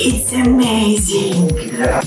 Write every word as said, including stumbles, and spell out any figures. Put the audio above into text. It's amazing! Yeah.